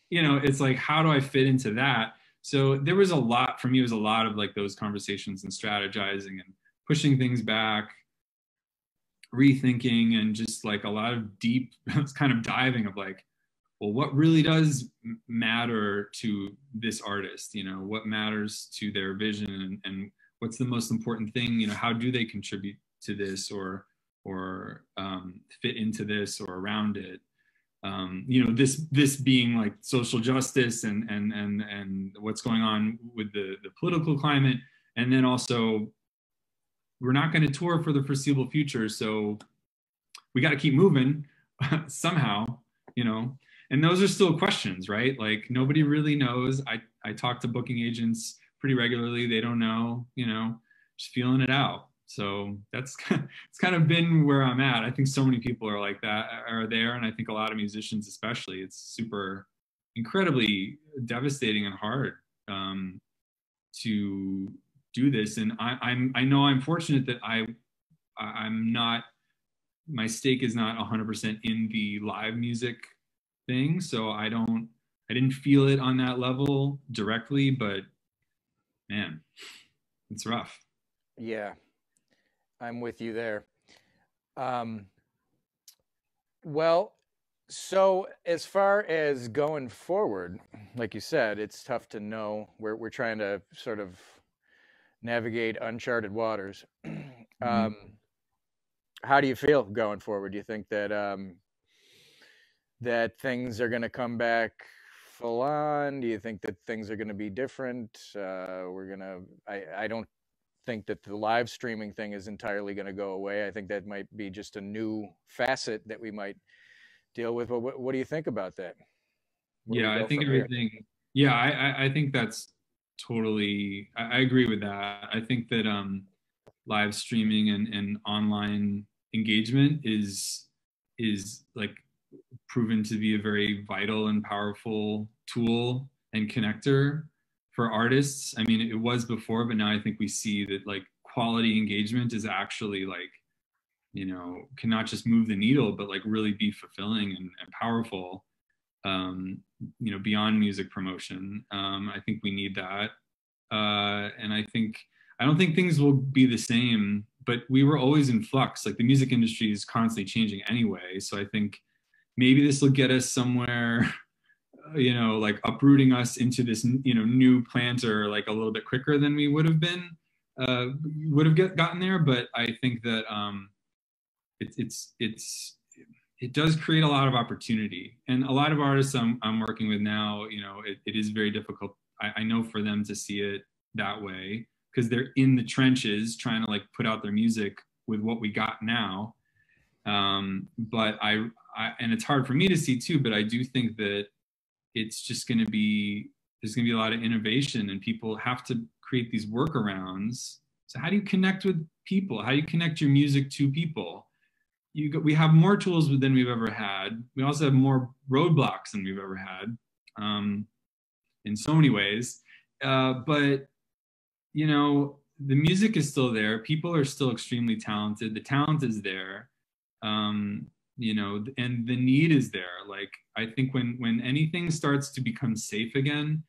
You know, it's like, how do I fit into that? So there was a lot, for me, it was a lot of like those conversations and strategizing and pushing things back, rethinking, and just like a lot of deep kind of diving of like, well, what really does matter to this artist? You know, what matters to their vision, and what's the most important thing? You know, how do they contribute to this, or fit into this, or around it? You know, this being like social justice and what's going on with the political climate. And then also, we're not going to tour for the foreseeable future, so we got to keep moving somehow, you know? And those are still questions, right? Like, nobody really knows. I talk to booking agents pretty regularly. They don't know, you know, just feeling it out. So that's it's kind of been where I'm at. I think so many people are like that, are there. And I think a lot of musicians, especially, it's super incredibly devastating and hard. to do this. And I know I'm fortunate that I'm not, my stake is not 100% in the live music thing. So I didn't feel it on that level directly, but man, it's rough. Yeah, I'm with you there. Well, so as far as going forward, like you said, it's tough to know. We're trying to sort of navigate uncharted waters. How do you feel going forward? Do you think that that things are going to come back full on? Do you think that things are going to be different? I don't think that the live streaming thing is entirely going to go away. I think that might be just a new facet that we might deal with. But what do you think about that? Yeah, I think everything. Yeah, I think that's totally. I agree with that. I think that live streaming and online engagement is like proven to be a very vital and powerful tool and connector for artists. I mean, it was before, but now I think we see that like quality engagement is actually like, you know, can not just move the needle, but like really be fulfilling and powerful, you know, beyond music promotion. I think we need that. And I don't think things will be the same, but we were always in flux. Like the music industry is constantly changing anyway. So I think maybe this will get us somewhere, you know, like uprooting us into this, you know, new planter, like a little bit quicker than we would have been, gotten there. But I think that it does create a lot of opportunity. And a lot of artists I'm working with now, you know, it is very difficult. I know for them to see it that way, because they're in the trenches trying to like put out their music with what we got now. But and it's hard for me to see too, but I do think that it's just going to be, there's going to be a lot of innovation and people have to create these workarounds. So how do you connect with people? How do you connect your music to people? We have more tools than we've ever had. We also have more roadblocks than we've ever had, in so many ways. But you know, the music is still there. People are still extremely talented. The talent is there, you know, and the need is there. Like, I think when anything starts to become safe again,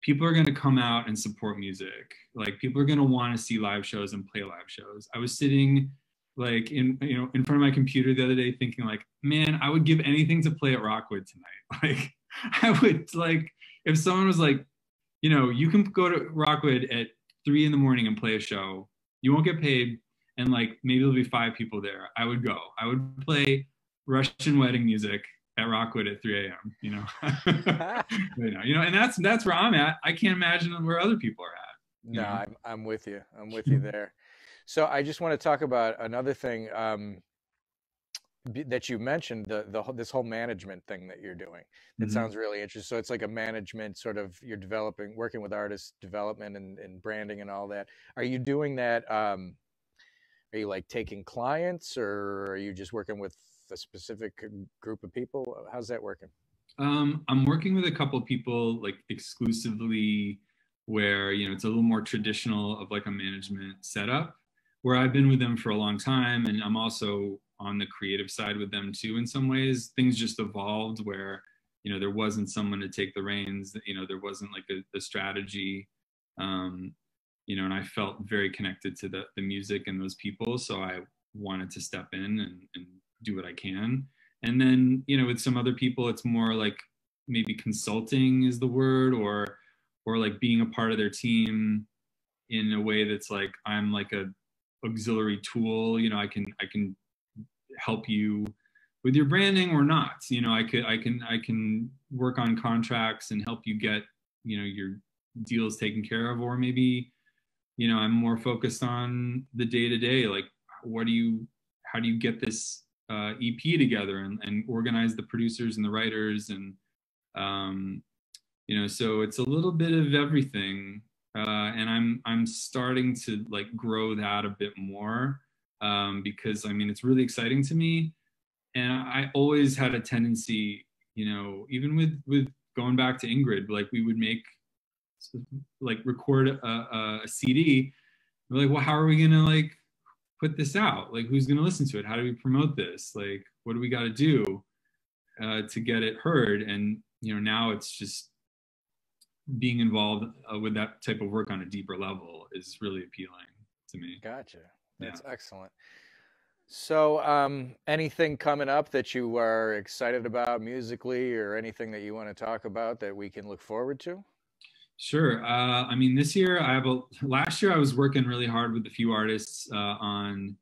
people are going to come out and support music. Like, people are going to want to see live shows and play live shows. I was sitting like in front of my computer the other day thinking like, man, I would give anything to play at Rockwood tonight. Like, I would like, if someone was like, you know, you can go to Rockwood at 3 in the morning and play a show, you won't get paid, and like maybe there'll be 5 people there, I would go. I would play Russian wedding music at Rockwood at 3 a.m. you know. You know, and that's where I'm at. I can't imagine where other people are at. No, know? I'm with you. I'm with you there. So I just want to talk about another thing that you mentioned, this whole management thing that you're doing. That sounds really interesting. So it's like a management sort of, you're developing, working with artists, development and branding and all that. Are you doing that? Are you like taking clients, or are you just working with a specific group of people? How's that working? I'm working with a couple of people like exclusively, where, you know, it's a little more traditional of like a management setup, where I've been with them for a long time. And I'm also on the creative side with them too. In some ways, things just evolved where, you know, there wasn't someone to take the reins, you know, there wasn't like a strategy, you know, and I felt very connected to the music and those people. So I wanted to step in and do what I can. And then, you know, with some other people, it's more like maybe consulting is the word, or like being a part of their team in a way that's like, I'm like a auxiliary tool, you know, I can help you with your branding or not, you know, I can work on contracts and help you get, you know, your deals taken care of, or maybe, you know, I'm more focused on the day-to-day, like how do you get this EP together and organize the producers and the writers, and you know, so it's a little bit of everything, and I'm starting to like grow that a bit more. Because I mean, it's really exciting to me. And I always had a tendency, you know, even with going back to Ingrid, like we would make like record a CD. We're like, well, how are we gonna like put this out? Like, who's gonna listen to it? How do we promote this? Like, what do we gotta do to get it heard? And you know, now it's just being involved with that type of work on a deeper level is really appealing to me. Gotcha. That's excellent. So anything coming up that you are excited about musically, or anything that you want to talk about that we can look forward to? Sure. I mean, this year I have last year I was working really hard with a few artists on,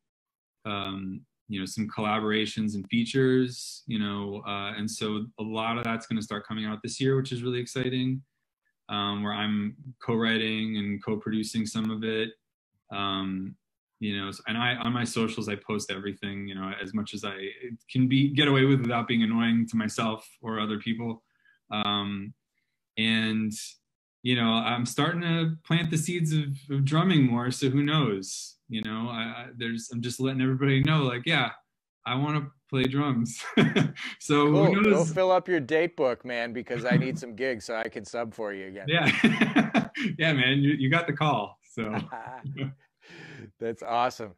you know, some collaborations and features, you know, and so a lot of that's going to start coming out this year, which is really exciting, where I'm co-writing and co-producing some of it. You know, and I, on my socials, I post everything, you know, as much as I can get away with without being annoying to myself or other people. And, you know, I'm starting to plant the seeds of drumming more. So who knows, you know, I'm just letting everybody know, like, yeah, I want to play drums. So cool. Who knows? Go fill up your date book, man, because I need some gigs so I can sub for you again. Yeah. Yeah, man, you got the call. So. That's awesome,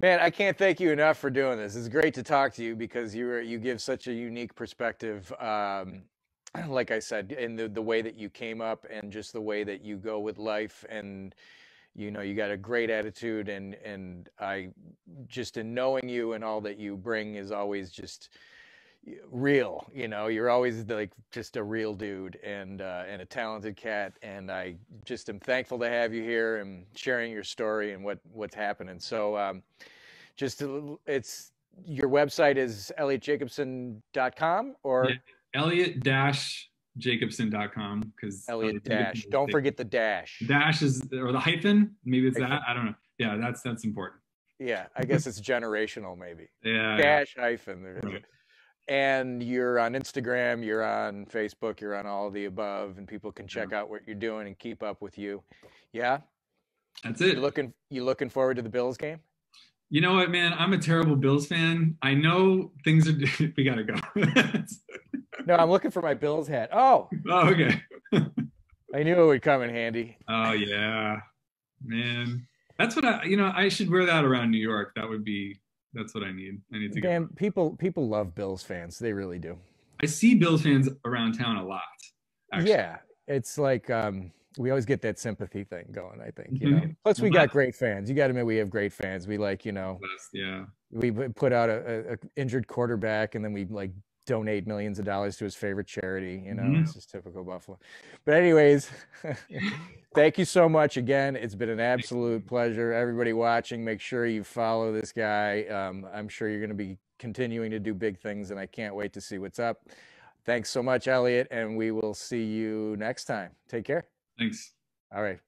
man. I can't thank you enough for doing this. It's great to talk to you because you give such a unique perspective, like I said, in the way that you came up and just the way that you go with life. And, you know, you got a great attitude, and I just, in knowing you and all that you bring, is always just real. You know, you're always like just a real dude and a talented cat, and I just am thankful to have you here and sharing your story and what's happening. So your website is ElliotJacobson.com, or yeah, Elliot-Jacobson.com, because Elliot dash, don't forget the dash is, or the hyphen, maybe it's that, I don't know. Yeah, that's important. Yeah, I guess it's generational maybe. Yeah, dash, yeah. Hyphen, there is. And you're on Instagram, you're on Facebook, you're on all of the above, and people can check out what you're doing and keep up with you. Yeah, that's it. You looking forward to the Bills game? You know what, man? I'm a terrible Bills fan. I know things are. We gotta go. No, I'm looking for my Bills hat. Oh, okay. I knew it would come in handy. Oh yeah, man. That's what I. You know, I should wear that around New York. That would be. That's what I need. I need to get. Damn, people love Bills fans. They really do. I see Bills fans around town a lot. Actually. Yeah, it's like we always get that sympathy thing going, I think. You know? Plus, we got great fans. You got to admit, we have great fans. We like, you know, yeah. We put out a injured quarterback, and then we like donate millions of dollars to his favorite charity. You know, it's just typical Buffalo. But anyways, thank you so much again. It's been an absolute pleasure. Everybody watching, make sure you follow this guy. I'm sure you're going to be continuing to do big things, and I can't wait to see what's up. Thanks so much, Elliot, and we will see you next time. Take care. Thanks. All right.